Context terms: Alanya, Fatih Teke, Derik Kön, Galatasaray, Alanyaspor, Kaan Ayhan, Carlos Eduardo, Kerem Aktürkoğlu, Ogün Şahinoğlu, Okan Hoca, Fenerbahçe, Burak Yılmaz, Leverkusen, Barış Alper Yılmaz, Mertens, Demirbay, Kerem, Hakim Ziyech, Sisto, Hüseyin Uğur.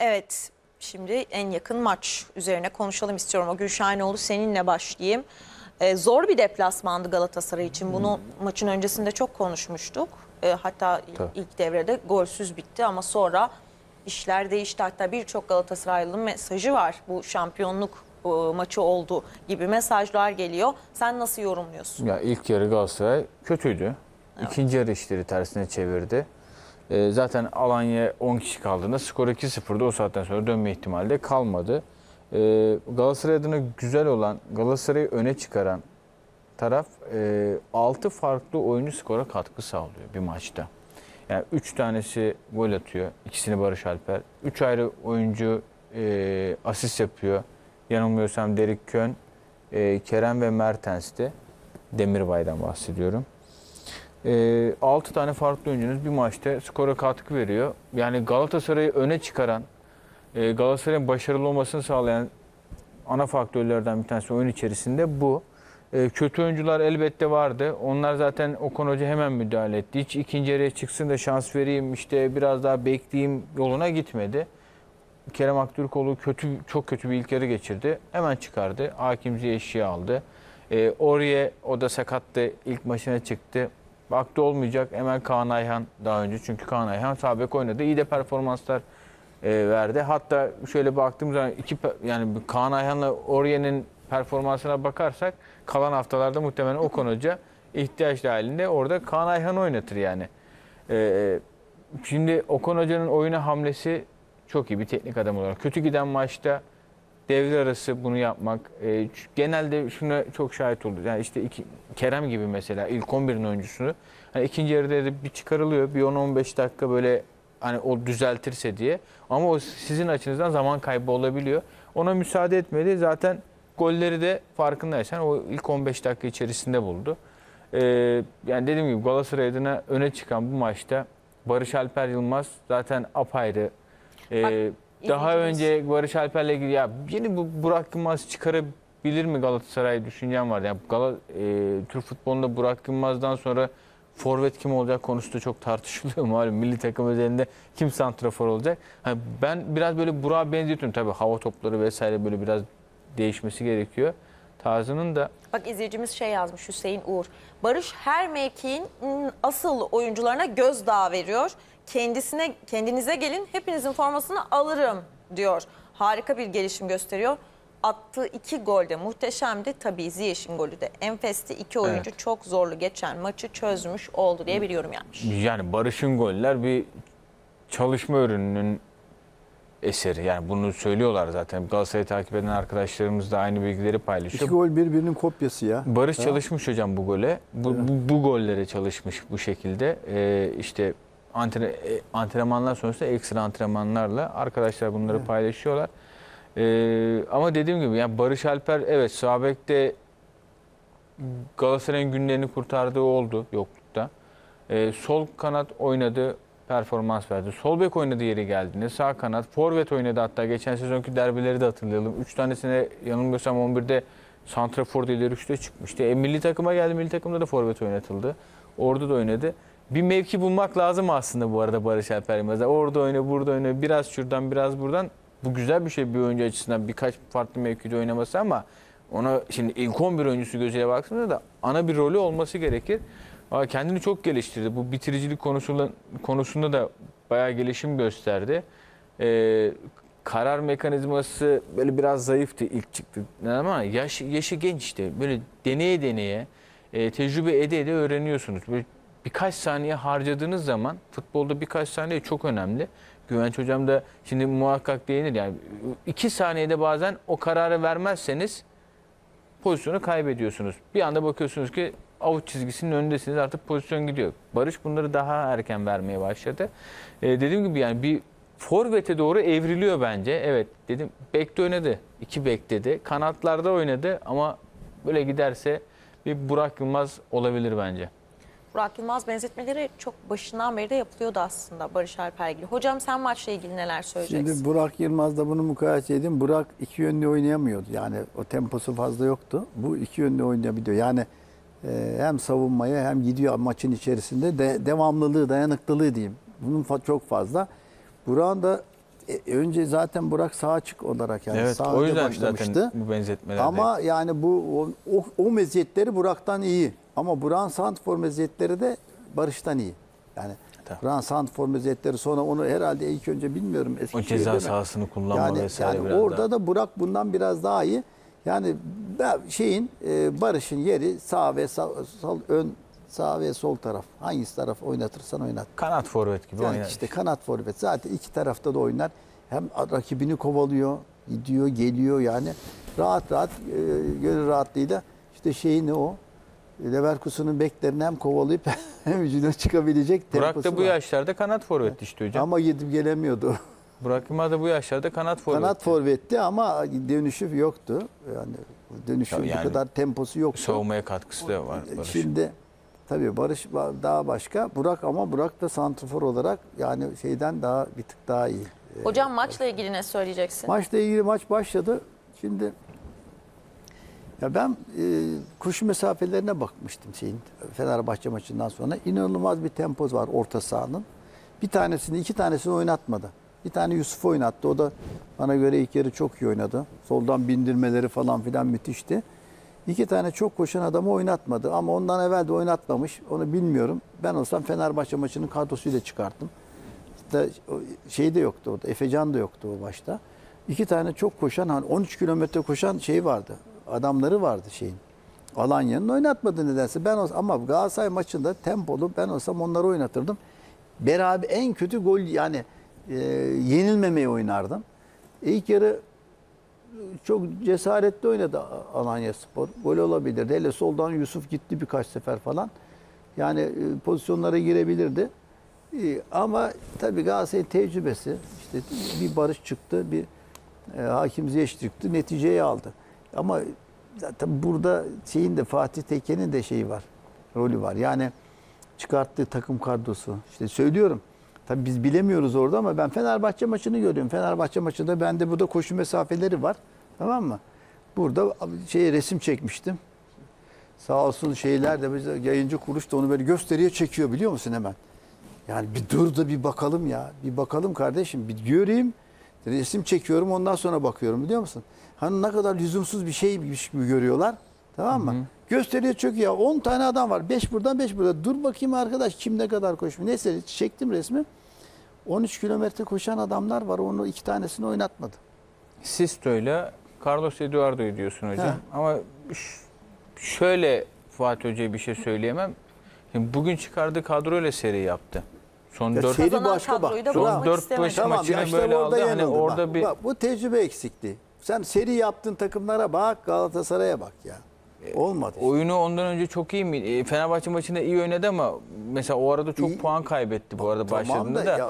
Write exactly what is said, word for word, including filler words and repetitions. Evet, şimdi en yakın maç üzerine konuşalım istiyorum. Ogün Şahinoğlu, seninle başlayayım. Ee, zor bir deplasmandı Galatasaray için. Bunu hmm. maçın öncesinde çok konuşmuştuk. Ee, hatta Ta. ilk devrede golsüz bitti ama sonra işler değişti. Hatta birçok Galatasaraylı'nın mesajı var. Bu şampiyonluk e, maçı oldu gibi mesajlar geliyor. Sen nasıl yorumluyorsun? Ya ilk yarı Galatasaray kötüydü. Evet. İkinci yarı işleri tersine çevirdi. E, zaten Alanya on kişi kaldığında skor iki sıfır'da, o saatten sonra dönme ihtimali de kalmadı. E, Galatasaray adına güzel olan, Galatasaray'ı öne çıkaran taraf e, altı farklı oyuncu skora katkı sağlıyor bir maçta. Yani üç tanesi gol atıyor, ikisini Barış Alper. üç ayrı oyuncu e, asist yapıyor. Yanılmıyorsam Derik Kön, e, Kerem ve Mertens'ti. Demirbay'dan bahsediyorum. E, altı tane farklı oyuncunuz bir maçta skora katkı veriyor. Yani Galatasaray'ı öne çıkaran, e, Galatasaray'ın başarılı olmasını sağlayan ana faktörlerden bir tanesi oyun içerisinde bu. E, kötü oyuncular elbette vardı. Onlar zaten Okan Hoca hemen müdahale etti. Hiç ikinci yarıya çıksın da şans vereyim, işte biraz daha bekleyeyim yoluna gitmedi. Kerem Aktürkoğlu kötü, çok kötü bir ilk yarı geçirdi. Hemen çıkardı. Hakim Ziyech'i aldı. E, Oraya o da sakattı. İlk maçına çıktı. Baktı olmayacak, hemen Kaan Ayhan daha önce. Çünkü Kaan Ayhan sağ bek oynadı. İyi de performanslar e, verdi. Hatta şöyle baktığımız zaman iki, yani Kaan Ayhan'la Oriye'nin performansına bakarsak kalan haftalarda muhtemelen Okan Hoca ihtiyaç dahilinde orada Kaan Ayhan oynatır yani. E, şimdi Okan Hoca'nın oyuna hamlesi çok iyi bir teknik adam olarak. Kötü giden maçta devre arası bunu yapmak, e, genelde şuna çok şahit oldu. Yani işte iki, Kerem gibi mesela ilk on bir'in oyuncusunu, hani ikinci yarıda da bir çıkarılıyor, bir on on beş dakika böyle hani o düzeltirse diye. Ama o sizin açınızdan zaman kaybı olabiliyor. Ona müsaade etmedi. Zaten golleri de farkındaysan o ilk on beş dakika içerisinde buldu. E, yani dediğim gibi Galatasaray adına öne çıkan bu maçta Barış Alper Yılmaz zaten apayrı. E, Daha önce Barış Alper'le ilgili ya yeni bu Burak Yılmaz çıkarabilir mi Galatasaray düşüncem var. Yani Gal e, Türk futbolunda Burak Yılmaz'dan sonra forvet kim olacak konusu da çok tartışılıyor malum. Milli takım özelinde kim santrafor olacak? Yani ben biraz böyle Burak'a benzetiyorum tabii, hava topları vesaire böyle biraz değişmesi gerekiyor tarzının da. Bak izleyicimiz şey yazmış, Hüseyin Uğur. Barış her mevkiin asıl oyuncularına gözdağı veriyor. Kendisine, kendinize gelin, hepinizin formasını alırım diyor. Harika bir gelişim gösteriyor. Attığı iki gol de muhteşemdi. Tabii Ziyech'in golü de enfesti. İki oyuncu evet, çok zorlu geçen maçı çözmüş oldu diye bir yorum yapmış. Yani Barış'ın goller bir çalışma ürününün eseri. Yani bunu söylüyorlar zaten. Galatasaray'ı takip eden arkadaşlarımız da aynı bilgileri paylaşıyor. İki gol birbirinin kopyası ya. Barış ha. çalışmış hocam bu gole. Bu, evet. bu, bu gollere çalışmış bu şekilde. Ee, işte Antre, antrenmanlar sonrasında ekstra antrenmanlarla arkadaşlar bunları evet. paylaşıyorlar. Ee, ama dediğim gibi yani Barış Alper evet sağ bekte Galatasaray'ın günlerini kurtardığı oldu yoklukta. Ee, sol kanat oynadı, performans verdi. Sol bek oynadı yeri geldiğinde. Sağ kanat, forvet oynadı hatta. Geçen sezonki derbileri de hatırlayalım. üç tanesine yanılmıyorsam on bir'de santrafor ileri üç'te çıkmıştı. E, milli takıma geldi. Milli takımda da forvet oynatıldı. Orada da oynadı. Bir mevki bulmak lazım aslında bu arada Barış Alper Yılmaz'a. Orada oyna, burada oyna, biraz şuradan, biraz buradan. Bu güzel bir şey bir oyuncu açısından, birkaç farklı mevkide oynaması, ama ona şimdi ilk on bir oyuncusu gözüyle baktığında da ana bir rolü olması gerekir. Kendini çok geliştirdi. Bu bitiricilik konusunda, konusunda da bayağı gelişim gösterdi. Ee, karar mekanizması böyle biraz zayıftı ilk çıktı. Ama yaş, yaşı genç işte. Böyle deneye deneye, tecrübe ede ede öğreniyorsunuz. Böyle birkaç saniye harcadığınız zaman, futbolda birkaç saniye çok önemli. Güvenç hocam da şimdi muhakkak değinir. Yani iki saniyede bazen o kararı vermezseniz pozisyonu kaybediyorsunuz. Bir anda bakıyorsunuz ki avuç çizgisinin önündesiniz, artık pozisyon gidiyor. Barış bunları daha erken vermeye başladı. Ee, dediğim gibi yani bir forvete doğru evriliyor bence. Evet dedim, bekte oynadı. İki bek dedi. Kanatlarda oynadı ama böyle giderse bir Burak Yılmaz olabilir bence. Burak Yılmaz benzetmeleri çok başından beri de yapılıyordu aslında Barış Alper ilgili. Hocam sen maçla ilgili neler söyleyeceksin? Şimdi Burak Yılmaz'da bunu mukayese edin. Burak iki yönlü oynayamıyordu. Yani o temposu fazla yoktu. Bu iki yönlü oynayabiliyor. Yani e, hem savunmaya hem gidiyor maçın içerisinde. De, devamlılığı, dayanıklılığı diyeyim. Bunun fa çok fazla. Burak'ın da E, önce zaten Burak sağ açık olarak yani evet, sağ önce başlamıştı. Bu benzetmelerde. Ama yani bu o, o meziyetleri Burak'tan iyi. Ama Burak'ın santrfor meziyetleri de Barış'tan iyi. Yani tamam. Burak'ın santrfor meziyetleri sonra onu herhalde ilk önce bilmiyorum eski. O ceza sahasını kullanma yani, vesaire. Yani orada daha. da Burak bundan biraz daha iyi. Yani şeyin e, Barış'ın yeri sağ ve sağ, sol ön sağ ve sol taraf. Hangisi taraf oynatırsan oynat. Kanat forvet gibi yani oynar. İşte kanat forvet. Zaten iki tarafta da oynar. Hem rakibini kovalıyor, gidiyor, geliyor yani. Rahat rahat, e, gönül rahatlığıyla işte şeyi ne o? Leverkusen'ın beklerini hem kovalayıp hem yüzüne çıkabilecek temposu var. Burak da bu yaşlarda kanat forvet işte hocam. Ama gidip gelemiyordu. Burak Yılmaz da bu yaşlarda kanat forvetti. Kanat forvetti ama dönüşü yoktu. Yani dönüşü yani bu kadar temposu yoktu. Savunmaya katkısı da var Barış'ın. Şimdi tabii Barış daha başka. Burak ama Burak da santrfor olarak yani şeyden daha bir tık daha iyi. Hocam maçla ilgili ne söyleyeceksin? Maçla ilgili maç başladı. Şimdi ya ben e, koşu mesafelerine bakmıştım şeyin Fenerbahçe maçından sonra. İnanılmaz bir tempoz var orta sahanın. Bir tanesini, iki tanesini oynatmadı. Bir tane Yusuf oynattı. O da bana göre ilk yarı çok iyi oynadı. Soldan bindirmeleri falan filan müthişti. İki tane çok koşan adamı oynatmadı. Ama ondan evvel de oynatmamış. Onu bilmiyorum. Ben olsam Fenerbahçe maçının kadrosuyla çıkarttım. İşte şey de yoktu orada. Efecan da yoktu o başta. İki tane çok koşan, hani on üç kilometre koşan şey vardı. Adamları vardı şeyin. Alanya'nın oynatmadı nedense. Ben olsam, ama Galatasaray maçında tempolu ben olsam onları oynatırdım. Beraber en kötü gol yani E, yenilmemeyi oynardım. İlk yarı çok cesaretli oynadı Alanyaspor. Gol olabilirdi. Hele soldan Yusuf gitti birkaç sefer falan. Yani e, pozisyonlara girebilirdi. E, ama tabii Galatasaray'ın tecrübesi işte bir Barış çıktı, bir e, Hakim Ziyech çıktı, neticeyi aldı. Ama tabii burada şeyin de Fatih Teke'nin de şeyi var, rolü var. Yani çıkarttığı takım kadrosu. İşte söylüyorum. Tabii biz bilemiyoruz orada ama ben Fenerbahçe maçını görüyorum. Fenerbahçe maçında bende burada koşu mesafeleri var. Tamam mı? Burada şey resim çekmiştim. Sağ olsun şeyler de bize yayıncı kuruluş da onu böyle gösteriye çekiyor biliyor musun hemen? Yani bir dur da bir bakalım ya. Bir bakalım kardeşim. Bir göreyim. Resim çekiyorum ondan sonra bakıyorum biliyor musun? Hani ne kadar lüzumsuz bir şeymiş gibi görüyorlar. Tamam mı? Hı hı. Gösteriyor çünkü ya on tane adam var. beş buradan beş burada. Dur bakayım arkadaş kim ne kadar koşmuş. Neyse çektim resmi. on üç kilometre koşan adamlar var. Onu iki tanesini oynatmadı. Sisto'yla Carlos Eduardo'yu diyorsun hocam. He. Ama şöyle Fatih Hoca'ya bir şey söyleyemem. Şimdi bugün çıkardığı kadroyla seri yaptı. Son ya dört dört beş tamam, maçını böyle aldı. Hani orada bak, bir... bak, bu tecrübe eksikliği. Sen seri yaptığın takımlara bak, Galatasaray'a bak ya. Olmadı. E, oyunu ondan önce çok iyi miydi? E, Fenerbahçe maçında iyi oynadı ama mesela o arada çok iyi, puan kaybetti bu arada tamam başladığında da. Ya,